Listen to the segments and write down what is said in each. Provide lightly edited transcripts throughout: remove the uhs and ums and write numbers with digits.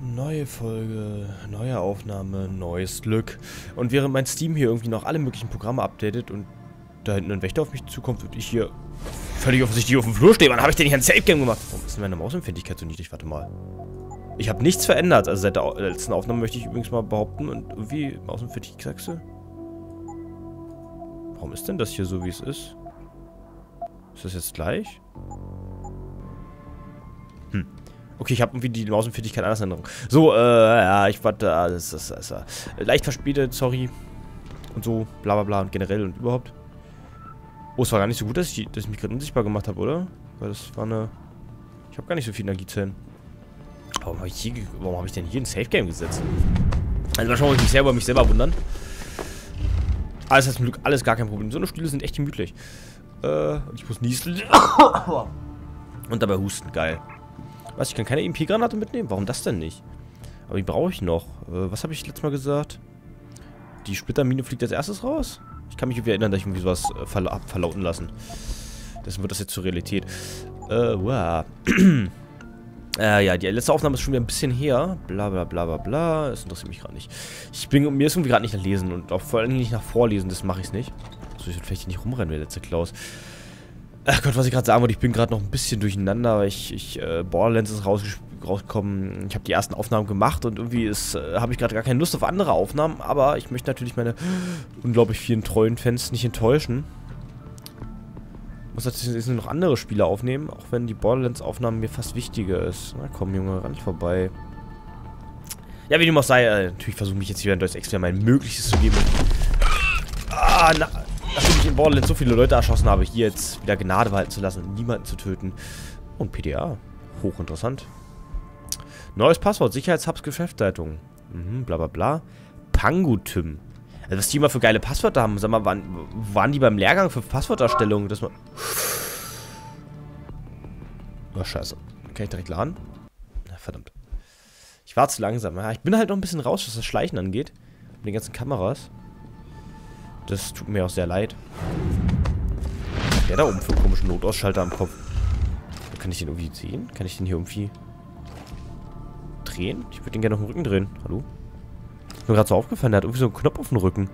Neue Folge, neue Aufnahme, neues Glück. Und während mein Steam hier irgendwie noch alle möglichen Programme updatet und da hinten ein Wächter auf mich zukommt und ich hier völlig offensichtlich auf dem Flur stehe, wann habe ich denn nicht ein Safe Game gemacht? Warum ist denn meine Mausempfindlichkeit so niedrig? Warte mal. Ich habe nichts verändert. Also seit der letzten Aufnahme möchte ich übrigens mal behaupten. Und irgendwie Mausempfindlichkeit, sagst du? Warum ist denn das hier so, wie es ist? Ist das jetzt gleich? Hm. Okay, ich habe irgendwie die Mausempfindlichkeit anders in Erinnerung. So, ja, ich warte, leicht verspätet, sorry. Und so, bla bla bla und generell und überhaupt. Oh, es war gar nicht so gut, dass ich mich gerade unsichtbar gemacht habe, oder? Weil das war eine... Ich habe gar nicht so viel Energiezellen. Warum habe ich denn hier ein Safe Game gesetzt? Also manchmal muss ich mich selber wundern. Alles ist zum Glück, alles gar kein Problem. So eine Stühle sind echt gemütlich. Ich muss niesen. Und dabei husten, geil. Was, ich kann keine EMP-Granate mitnehmen? Warum das denn nicht? Aber die brauche ich noch. Was habe ich letztes Mal gesagt? Die Splittermine fliegt als erstes raus? Ich kann mich irgendwie erinnern, dass ich irgendwie sowas verlauten lassen. Deswegen wird das jetzt zur Realität. Wow. Ja, die letzte Aufnahme ist schon wieder ein bisschen her. Bla bla bla bla bla. Das interessiert mich gerade nicht. Mir ist irgendwie gerade nicht nach Lesen und auch vor allem nicht nach Vorlesen. Das mache ich nicht. So, ich würde vielleicht nicht rumrennen, der letzte Klaus. Ach Gott, was ich gerade sagen wollte, ich bin gerade noch ein bisschen durcheinander, weil Borderlands ist rausgekommen, ich habe die ersten Aufnahmen gemacht und irgendwie habe ich gerade gar keine Lust auf andere Aufnahmen, aber ich möchte natürlich meine unglaublich vielen treuen Fans nicht enttäuschen. Ich muss natürlich jetzt nur noch andere Spiele aufnehmen, auch wenn die Borderlands-Aufnahme mir fast wichtiger ist. Na komm Junge, ran vorbei. Ja, wie dem auch sei, natürlich versuche ich mich jetzt wieder in Deus Ex mein Möglichstes zu geben. Ah, na... Nachdem ich in Borderlands so viele Leute erschossen habe, hier jetzt wieder Gnade walten zu lassen und niemanden zu töten. Und PDA. Hochinteressant. Neues Passwort. Sicherheitshubs Geschäftsleitung. Bla bla bla. Pangutym. Also was die immer für geile Passwörter haben. Sag mal, waren die beim Lehrgang für Passworterstellung? Dass man... Oh, scheiße. Kann ich direkt laden? Na, verdammt. Ich war zu langsam. Ich bin halt noch ein bisschen raus, was das Schleichen angeht. Mit den ganzen Kameras. Das tut mir auch sehr leid. Der da oben für einen komischen Notausschalter am Kopf. Kann ich den irgendwie sehen? Kann ich den hier irgendwie drehen? Ich würde den gerne auf den Rücken drehen. Hallo? Ist mir gerade so aufgefallen, der hat irgendwie so einen Knopf auf dem Rücken.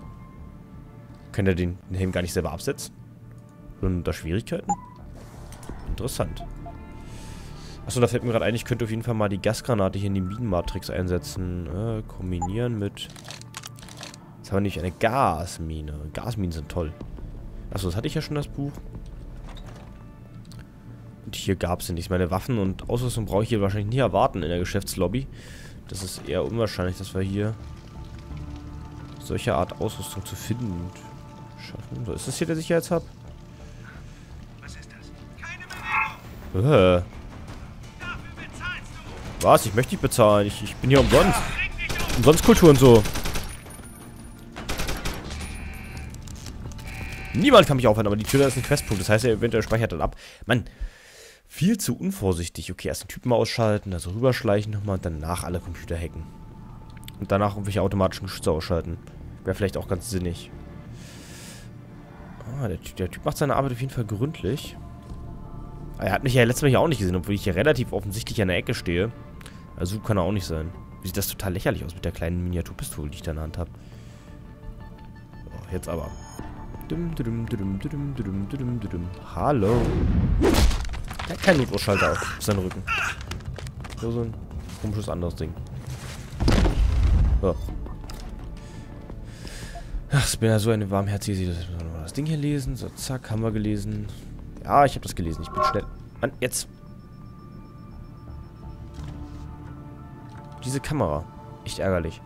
Kann der den Helm gar nicht selber absetzen? Und da Schwierigkeiten? Interessant. Achso, da fällt mir gerade ein, ich könnte auf jeden Fall mal die Gasgranate hier in die Minenmatrix einsetzen. Kombinieren mit... Jetzt haben wir nämlich eine Gasmine. Gasminen sind toll. Achso, das hatte ich ja schon, das Buch. Und hier gab es ja nichts. Meine Waffen und Ausrüstung brauche ich hier wahrscheinlich nie erwarten in der Geschäftslobby. Das ist eher unwahrscheinlich, dass wir hier solche Art Ausrüstung zu finden schaffen. So, ist das hier der Sicherheitshub? Was ist das? Keine Bewegung! Dafür bezahlst du! Was? Ich möchte nicht bezahlen. Ich bin hier umsonst. Umsonst Kultur und so. Niemand kann mich aufhalten, aber die Tür da ist ein Questpunkt. Das heißt, er eventuell speichert dann ab. Mann, viel zu unvorsichtig. Okay, erst den Typen mal ausschalten, also rüberschleichen nochmal und danach alle Computer hacken. Und danach irgendwelche automatischen Geschütze ausschalten. Wäre vielleicht auch ganz sinnig. Ah, der Typ macht seine Arbeit auf jeden Fall gründlich. Er hat mich ja letztes Mal hier auch nicht gesehen, obwohl ich hier relativ offensichtlich an der Ecke stehe. Also so kann er auch nicht sein. Sieht das total lächerlich aus mit der kleinen Miniaturpistole, die ich da in der Hand habe. Oh, jetzt aber... Hallo. Der hat keinen Notausschalter auf seinen Rücken. Nur so ein komisches anderes Ding. So. Ach, ich bin ja so eine warmherzige. Das Ding hier lesen. So, zack, haben wir gelesen. Ja, ich habe das gelesen. Ich bin schnell. Mann, jetzt. Diese Kamera. Echt ärgerlich.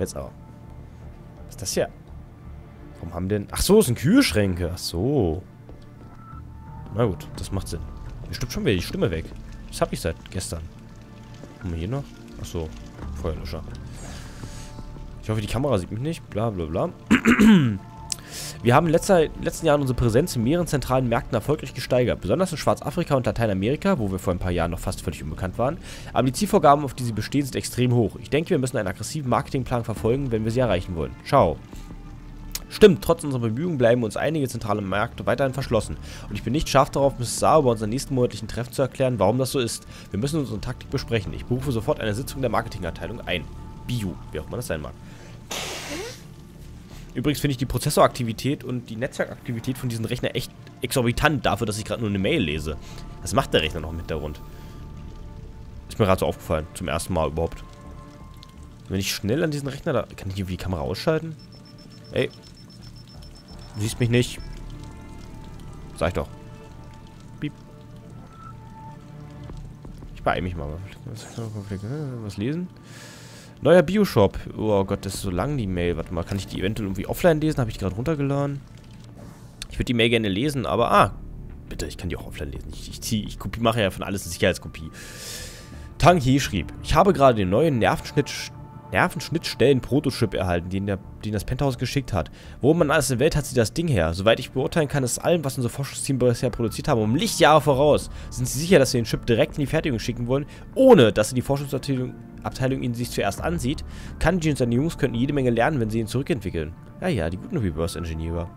Jetzt aber. Was ist das hier? Warum haben denn... Ach so, es sind Kühlschränke. Ach so. Na gut, das macht Sinn. Mir stimmt schon wieder die Stimme weg. Das habe ich seit gestern. Haben wir hier noch? Ach so, Feuerlöscher. Ich hoffe, die Kamera sieht mich nicht. Bla bla bla. Wir haben in den letzten Jahren unsere Präsenz in mehreren zentralen Märkten erfolgreich gesteigert. Besonders in Schwarzafrika und Lateinamerika, wo wir vor ein paar Jahren noch fast völlig unbekannt waren. Aber die Zielvorgaben, auf die sie bestehen, sind extrem hoch. Ich denke, wir müssen einen aggressiven Marketingplan verfolgen, wenn wir sie erreichen wollen. Ciao. Stimmt, trotz unserer Bemühungen bleiben uns einige zentrale Märkte weiterhin verschlossen. Und ich bin nicht scharf darauf, Mrs. Sao bei unserem nächsten monatlichen Treffen zu erklären, warum das so ist. Wir müssen unsere Taktik besprechen. Ich berufe sofort eine Sitzung der Marketingabteilung ein. Bio, wie auch immer das sein mag. Übrigens finde ich die Prozessoraktivität und die Netzwerkaktivität von diesem Rechner echt exorbitant dafür, dass ich gerade nur eine Mail lese. Das macht der Rechner noch im Hintergrund. Ist mir gerade so aufgefallen, zum ersten Mal überhaupt. Wenn ich schnell an diesen Rechner da... Kann ich irgendwie die Kamera ausschalten? Ey. Du siehst mich nicht. Sag ich doch. Piep. Ich beeile mich mal. Was lesen? Neuer Bioshop. Oh Gott, das ist so lang, die Mail. Warte mal, kann ich die eventuell irgendwie offline lesen? Habe ich die gerade runtergeladen? Ich würde die Mail gerne lesen, aber... Ah, bitte, ich kann die auch offline lesen. Ich mache ja von alles eine Sicherheitskopie. Tang He schrieb, ich habe gerade den neuen Nervenschnittstellen-Prototyp erhalten, den das Penthouse geschickt hat. Wo man alles in der Welt hat sie das Ding her. Soweit ich beurteilen kann, ist allem, was unser Forschungsteam bisher produziert haben, um Lichtjahre voraus. Sind sie sicher, dass sie den Chip direkt in die Fertigung schicken wollen, ohne dass sie die Forschungsabteilung ihn sich zuerst ansieht? Kanji und seine Jungs könnten jede Menge lernen, wenn sie ihn zurückentwickeln. Ja, ja, die guten Reverse-Ingenieure.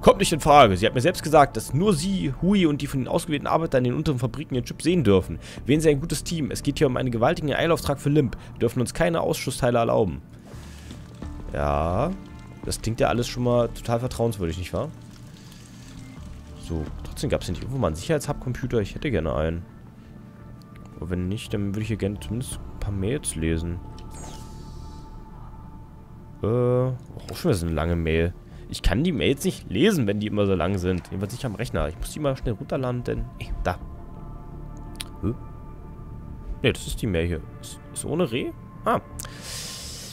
Kommt nicht in Frage. Sie hat mir selbst gesagt, dass nur sie, Hui und die von den ausgewählten Arbeiter in den unteren Fabriken den Chip sehen dürfen. Wählen Sie ein gutes Team. Es geht hier um einen gewaltigen Eilauftrag für Limp. Wir dürfen uns keine Ausschussteile erlauben. Ja, das klingt ja alles schon mal total vertrauenswürdig, nicht wahr? So, trotzdem gab es nicht irgendwo mal einen Sicherheitshub-Computer. Ich hätte gerne einen. Aber wenn nicht, dann würde ich hier gerne zumindest ein paar Mails lesen. Auch schon wieder so eine lange Mail. Ich kann die Mails nicht lesen, wenn die immer so lang sind. Jedenfalls nicht am Rechner. Ich muss die mal schnell runterladen, denn... Ey, da. Ne, das ist die Mail hier. Ist ohne Re? Ah.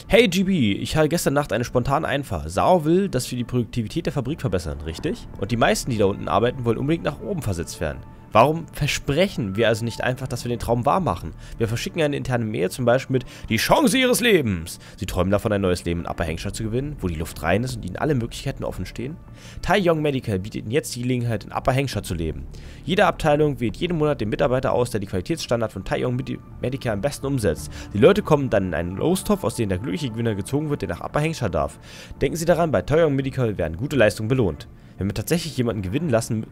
Hey GB, ich hatte gestern Nacht eine spontane Einfahrt. Sao will, dass wir die Produktivität der Fabrik verbessern, richtig? Und die meisten, die da unten arbeiten, wollen unbedingt nach oben versetzt werden. Warum versprechen wir also nicht einfach, dass wir den Traum wahr machen? Wir verschicken eine interne Mail zum Beispiel mit die Chance ihres Lebens. Sie träumen davon, ein neues Leben in Upper Hengsha zu gewinnen, wo die Luft rein ist und ihnen alle Möglichkeiten offen stehen. Taiyong Medical bietet ihnen jetzt die Gelegenheit, in Upper Hengsha zu leben. Jede Abteilung wählt jeden Monat den Mitarbeiter aus, der die Qualitätsstandards von Taiyong Medical am besten umsetzt. Die Leute kommen dann in einen Lostopf, aus dem der glückliche Gewinner gezogen wird, der nach Upper Hengsha darf. Denken Sie daran, bei Taiyong Medical werden gute Leistungen belohnt. Wenn wir tatsächlich jemanden gewinnen lassen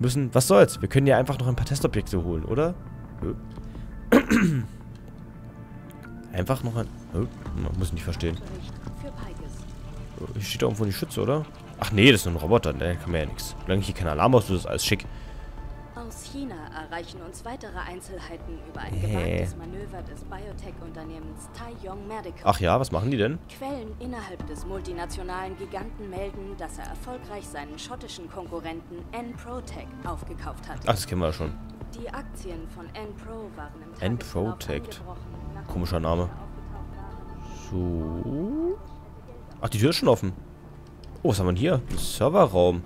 müssen, was soll's? Wir können ja einfach noch ein paar Testobjekte holen, oder? Einfach noch ein... Man muss nicht verstehen. Hier steht da irgendwo die Schütze, oder? Ach nee, das ist nur ein Roboter, der kann mir ja nichts. Solange ich hier keinen Alarm auslöse, ist alles schick. Aus China erreichen uns weitere Einzelheiten über ein gewagtes Manöver des Biotech-Unternehmens Taiyong Medical. Ach ja, was machen die denn? Quellen innerhalb des multinationalen Giganten melden, dass er erfolgreich seinen schottischen Konkurrenten N-Protec aufgekauft hat. Ach, das kennen wir ja schon. Die Aktien von N-Pro waren im N-Protec. Komischer Name. So. Ach, die Tür ist schon offen. Oh, was haben wir denn hier? Ein Serverraum.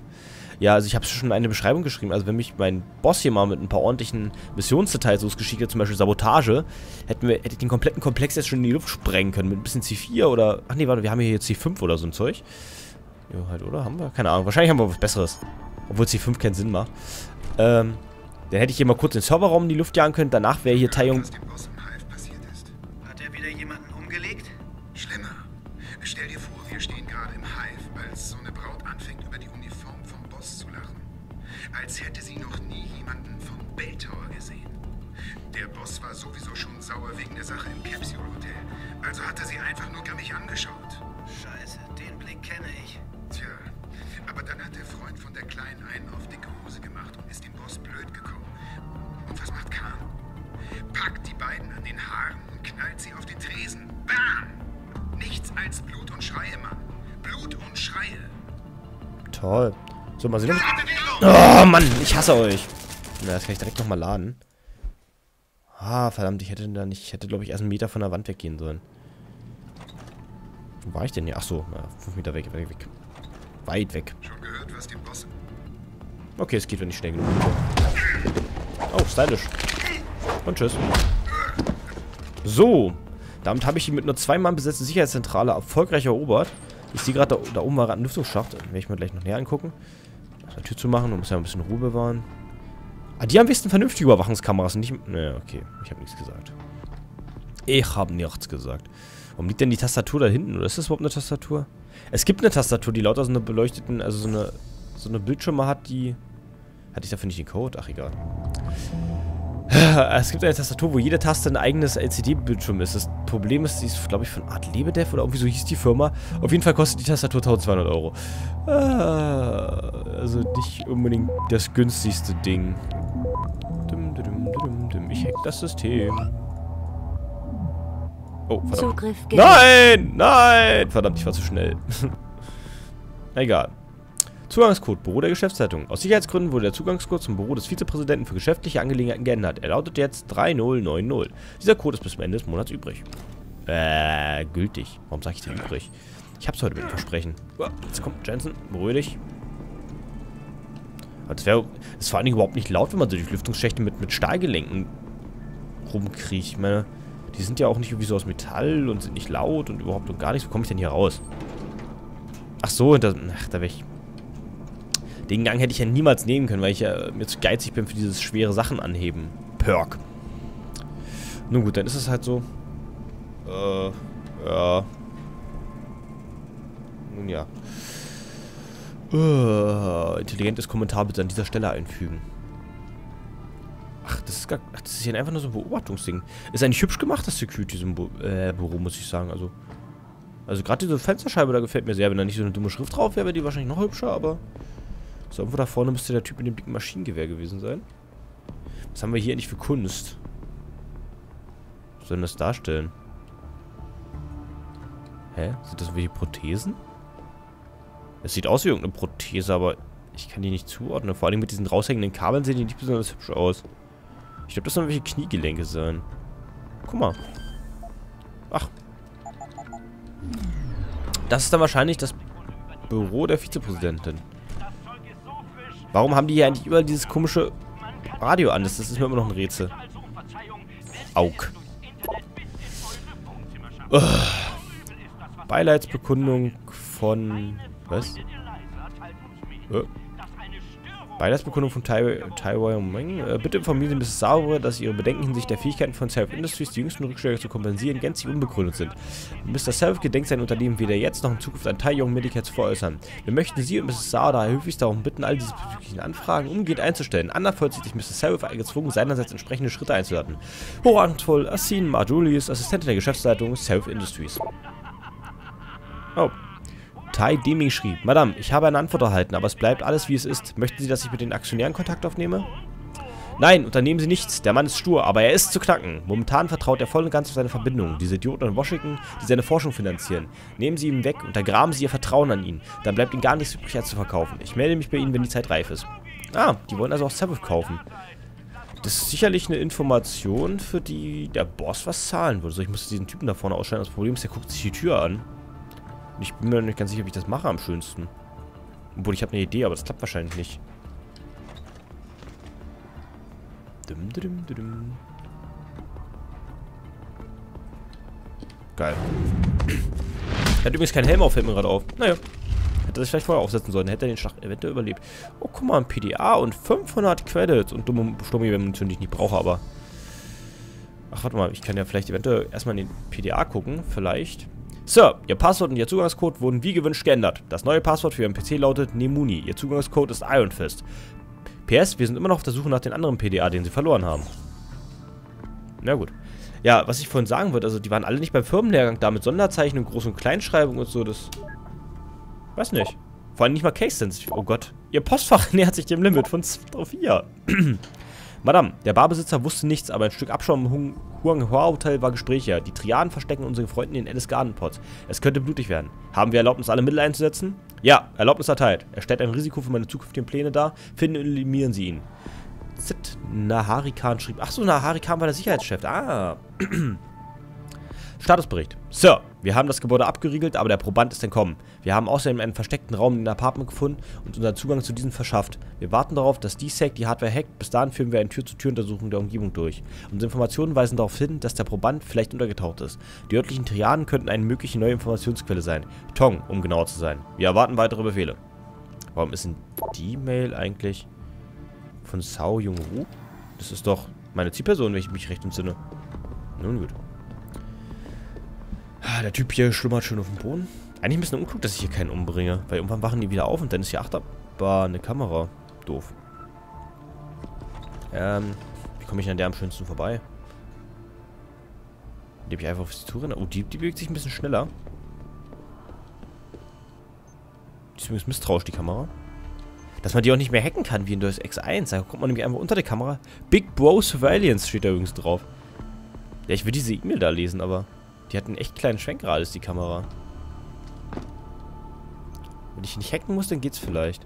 Ja, also ich habe schon eine Beschreibung geschrieben. Also wenn mich mein Boss hier mal mit ein paar ordentlichen Missionsdetails losgeschickt hätte, zum Beispiel Sabotage, hätte ich den kompletten Komplex jetzt schon in die Luft sprengen können. Mit ein bisschen C4 oder... Ach nee, warte, wir haben hier C5 oder so ein Zeug. Ja, halt, oder? Haben wir? Keine Ahnung. Wahrscheinlich haben wir was Besseres. Obwohl C5 keinen Sinn macht. Dann hätte ich hier mal kurz den Serverraum in die Luft jagen können. Danach wäre hier Taiyong... Was dem Boss im Hive passiert ist. Hat er wieder jemanden umgelegt? Schlimmer. Stell dir vor, wir stehen gerade im Hive, als so eine Braut anfängt, über die Uniform vom Boss zu lachen. Als hätte sie noch nie jemanden vom Belltower gesehen. Der Boss war sowieso schon sauer wegen der Sache im Capsule Hotel. Also hat er sie einfach nur grimmig angeschaut. Scheiße, den Blick kenne ich. Tja, aber dann hat der Freund von der Kleinen einen auf dicke Hose gemacht und ist dem Boss blöd gekommen. Und was macht Khan? Packt die beiden an den Haaren und knallt sie auf den Tresen. Bam! Nichts als Blut und Schreie, Mann. Blut und Schreie. Toll. So, mal sehen. Oh, Mann, ich hasse euch. Na, das kann ich direkt nochmal laden. Ah, verdammt, ich hätte, glaube ich, erst einen Meter von der Wand weggehen sollen. Wo war ich denn hier? Ach so, na, 5 Meter weg, weg. Weit weg. Schon gehört, was dem Boss... Okay, es geht, wenn ich schnell genug bin. Oh, stylisch. Und tschüss. So. Damit habe ich die mit nur 2 Mann besetzte Sicherheitszentrale erfolgreich erobert. Ich sehe gerade, da oben war gerade ein Lüftungsschacht. Werde ich mir gleich noch näher angucken. Die Tür zu machen, um es ja ein bisschen Ruhe bewahren. Ah, die haben wenigstens vernünftige Überwachungskameras und nicht... Naja, okay. Ich habe nichts gesagt. Warum liegt denn die Tastatur da hinten? Oder ist das überhaupt eine Tastatur? Es gibt eine Tastatur, die lauter so eine beleuchteten, also so eine Bildschirme hat, die... Hatte ich dafür nicht den Code? Ach, egal. Es gibt eine Tastatur, wo jede Taste ein eigenes LCD-Bildschirm ist. Das Problem ist, die ist, glaube ich, von Art Lebedev oder irgendwie so hieß die Firma. Auf jeden Fall kostet die Tastatur 1200 €. Also nicht unbedingt das günstigste Ding. Ich hack das System. Oh, verdammt. Nein! Nein! Verdammt, ich war zu schnell. Egal. Zugangscode, Büro der Geschäftsleitung. Aus Sicherheitsgründen wurde der Zugangscode zum Büro des Vizepräsidenten für geschäftliche Angelegenheiten geändert. Er lautet jetzt 3090. Dieser Code ist bis zum Ende des Monats übrig. Gültig. Warum sage ich denn übrig? Ich hab's heute mit dem Versprechen. Jetzt kommt Jensen. Beruhig dich. Das ist vor allen Dingen überhaupt nicht laut, wenn man so durch Lüftungsschächte mit Stahlgelenken rumkriecht. Ich meine, die sind ja auch nicht irgendwie so aus Metall und sind nicht laut und überhaupt und gar nichts. Wo komme ich denn hier raus? Ach so, da wäre ich... Den Gang hätte ich ja niemals nehmen können, weil ich ja mir zu geizig bin für dieses schwere Sachen anheben. Perk. Nun gut, dann ist es halt so. Ja. Nun ja. Intelligentes Kommentar bitte an dieser Stelle einfügen. Ach, das ist hier einfach nur so ein Beobachtungsding. Ist eigentlich hübsch gemacht, das Security-Büro, muss ich sagen. Also gerade diese Fensterscheibe, da gefällt mir sehr. Wenn da nicht so eine dumme Schrift drauf wäre, wäre die wahrscheinlich noch hübscher, aber... So, irgendwo da vorne müsste der Typ mit dem dicken Maschinengewehr gewesen sein. Was haben wir hier eigentlich für Kunst? Was soll denn das darstellen? Hä? Sind das irgendwelche Prothesen? Es sieht aus wie irgendeine Prothese, aber ich kann die nicht zuordnen. Vor allem mit diesen raushängenden Kabeln sehen die nicht besonders hübsch aus. Ich glaube, das sollen irgendwelche Kniegelenke sein. Guck mal. Ach. Das ist dann wahrscheinlich das Büro der Vizepräsidentin. Warum haben die hier eigentlich überall dieses komische Radio an? Das ist mir immer noch ein Rätsel. Auk. Beileidsbekundung von... Was? Beileidsbekundung von Taiyong Medical. Bitte informieren Sie Mrs. Sauber, dass Ihre Bedenken hinsichtlich der Fähigkeiten von Self Industries, die jüngsten Rückschläge zu kompensieren, gänzlich unbegründet sind. Mr. Self gedenkt sein Unternehmen weder jetzt noch in Zukunft an Taiyong Medical zu veräußern. Wir möchten Sie und Mrs. Sauber daher höflichst darum bitten, all diese bezüglichen Anfragen umgehend einzustellen. Andernfalls sieht sich Mr. Self gezwungen, seinerseits entsprechende Schritte einzuleiten. Hochachtung, Asin Marjulis, Assistentin der Geschäftsleitung Self Industries. Oh. Tai Deming schrieb, Madame, ich habe eine Antwort erhalten, aber es bleibt alles, wie es ist. Möchten Sie, dass ich mit den Aktionären Kontakt aufnehme? Nein, unternehmen Sie nichts. Der Mann ist stur, aber er ist zu knacken. Momentan vertraut er voll und ganz auf seine Verbindungen, diese Idioten in Washington, die seine Forschung finanzieren. Nehmen Sie ihn weg, untergraben Sie Ihr Vertrauen an ihn. Dann bleibt Ihnen gar nichts übrig, als zu verkaufen. Ich melde mich bei Ihnen, wenn die Zeit reif ist. Ah, die wollen also auch Savage kaufen. Das ist sicherlich eine Information, für die der Boss was zahlen würde. So, ich muss diesen Typen da vorne ausschalten. Das Problem ist, der guckt sich die Tür an. Ich bin mir noch nicht ganz sicher, ob ich das mache am schönsten. Obwohl, ich habe eine Idee, aber das klappt wahrscheinlich nicht. Geil. Er hat übrigens keinen Helm auf, fällt mir gerade auf. Naja. Hätte er sich vielleicht vorher aufsetzen sollen. Hätte er den Schlag eventuell überlebt. Oh, guck mal, ein PDA und 500 Credits. Und dumme Sturmgewehrmunition, die ich nicht brauche, aber... Ach, warte mal. Ich kann ja vielleicht eventuell erstmal in den PDA gucken. Vielleicht... Sir, Ihr Passwort und Ihr Zugangscode wurden wie gewünscht geändert. Das neue Passwort für Ihren PC lautet Nemuni. Ihr Zugangscode ist Ironfist. PS, wir sind immer noch auf der Suche nach den anderen PDA, den Sie verloren haben. Na gut. Ja, was ich vorhin sagen wollte, also die waren alle nicht beim Firmenlehrgang da mit Sonderzeichen und Groß- und Kleinschreibung und so, das... Weiß nicht. Vor allem nicht mal Case-sensitiv. Oh Gott. Ihr Postfach nähert sich dem Limit von 4. Madame, der Barbesitzer wusste nichts, aber ein Stück Abschau im Huanghua-Hotel war Gespräche. Die Triaden verstecken unsere Freunde in den Alice Garden Pots. Es könnte blutig werden. Haben wir Erlaubnis, alle Mittel einzusetzen? Ja, Erlaubnis erteilt. Er stellt ein Risiko für meine zukünftigen Pläne dar. Finden und eliminieren Sie ihn. Z. Naharikan schrieb... Achso, Naharikan war der Sicherheitschef. Ah. Statusbericht. Sir, wir haben das Gebäude abgeriegelt, aber der Proband ist entkommen. Wir haben außerdem einen versteckten Raum in den Apartment gefunden und unseren Zugang zu diesem verschafft. Wir warten darauf, dass DSEC die Hardware hackt. Bis dahin führen wir eine Tür-zu-Tür-Untersuchung der Umgebung durch. Unsere Informationen weisen darauf hin, dass der Proband vielleicht untergetaucht ist. Die örtlichen Triaden könnten eine mögliche neue Informationsquelle sein. Tong, um genauer zu sein. Wir erwarten weitere Befehle. Warum ist denn die Mail eigentlich von Sao Jung-Ru? Das ist doch meine Zielperson, wenn ich mich recht entsinne. Nun gut. Ah, der Typ hier schlummert schön auf dem Boden. Eigentlich ein bisschen unklug, dass ich hier keinen umbringe. Weil irgendwann wachen die wieder auf und dann ist hier Achterbahn eine Kamera. Doof. Wie komme ich denn an der am schönsten vorbei? Indem ich einfach auf die Tour renne. Oh, die bewegt sich ein bisschen schneller. Die ist übrigens misstrauisch, die Kamera. Dass man die auch nicht mehr hacken kann, wie in Deus Ex 1. Da kommt man nämlich einfach unter der Kamera. Big Bro Surveillance steht da übrigens drauf. Ja, ich will diese E-Mail da lesen, aber... Die hat einen echt kleinen Schwenk gerade, ist die Kamera. Wenn ich ihn nicht hacken muss, dann geht's vielleicht.